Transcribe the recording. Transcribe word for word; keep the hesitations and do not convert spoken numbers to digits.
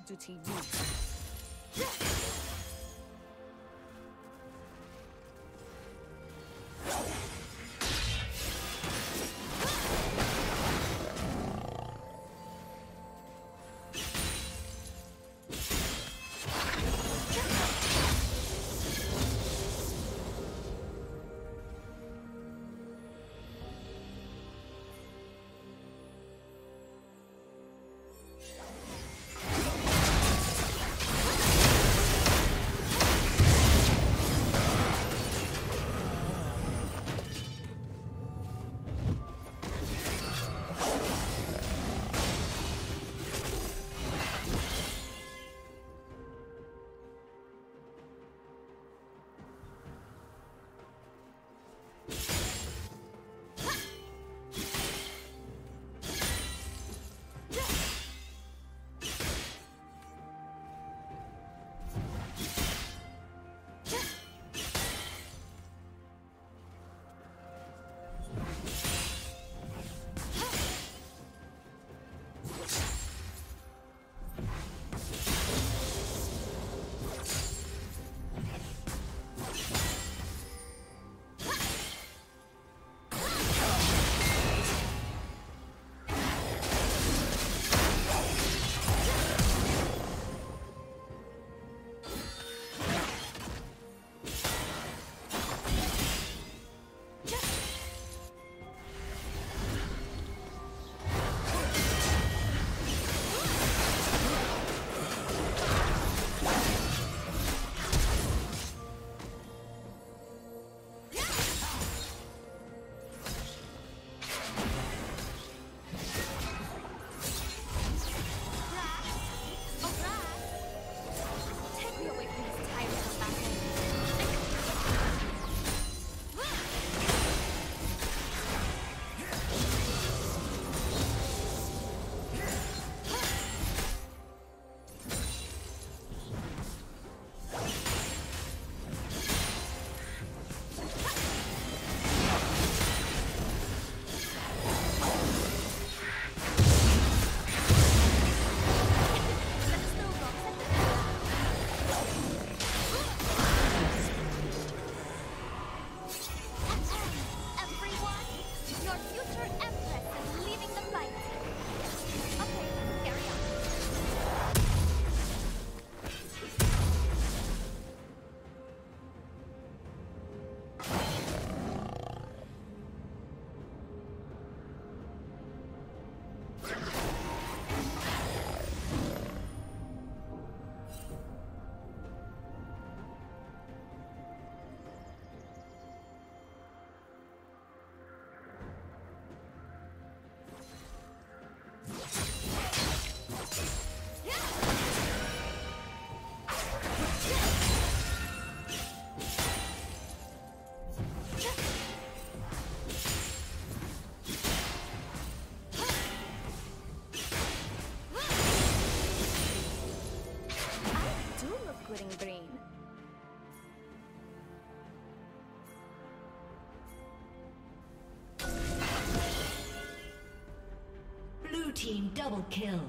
shall do to you. Team double kill.